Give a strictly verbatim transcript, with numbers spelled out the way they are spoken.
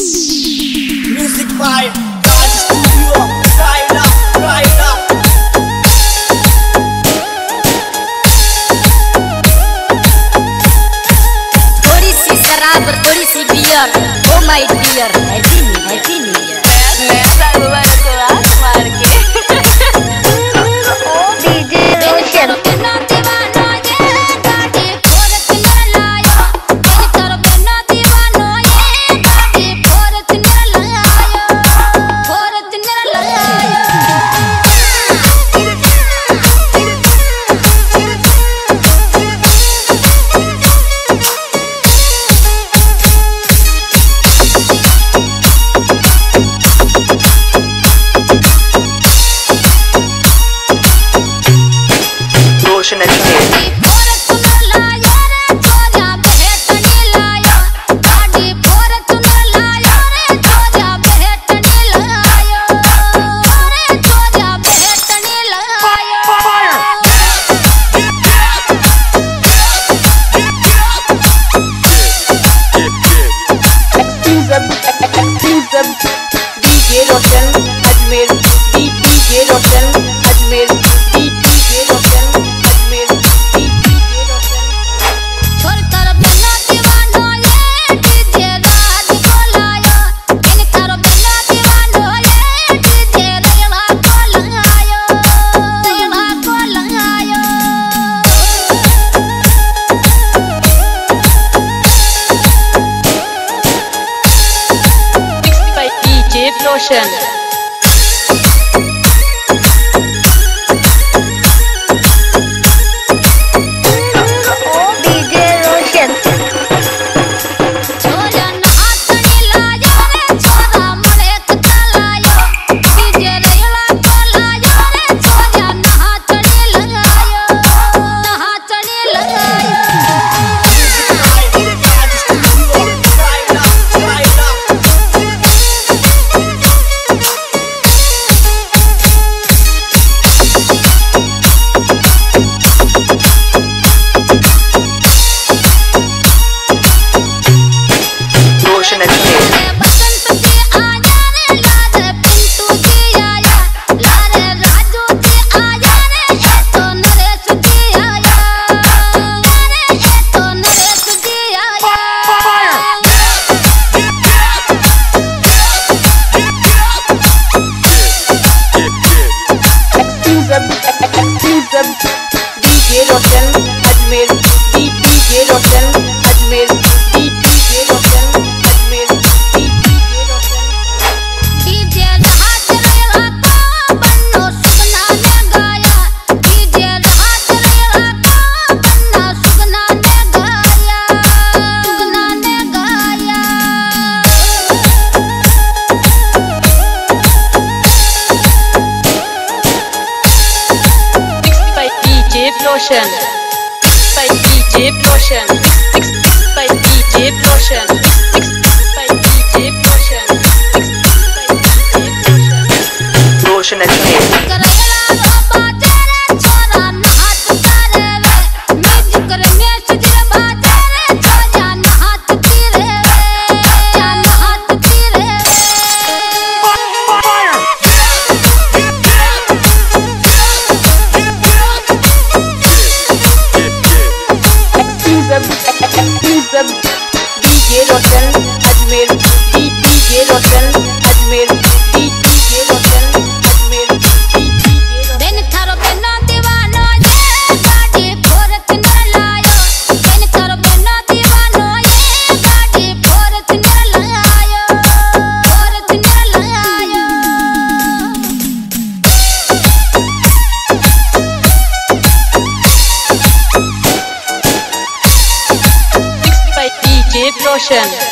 Music by Oh my dear, happy new, happy new year. D J Roshan. Roshan Ajmer. D J Roshan Ajmer, D J Roshan Ajmer. Roshan D J Roshan Ajmer, D J Roshan Ajmer, D J Roshan Ajmer, D J Roshan D J raha chale aata banno sugna ne gaya, D J raha chale aata banno sugna ne gaya, sugna ne gaya. Mixed by D J Roshan, mixed by D J Roshan, mixed by D J Roshan. Roshan Ajmer. D J Roshan Ajmer, D J Roshan Ajmer. Roshan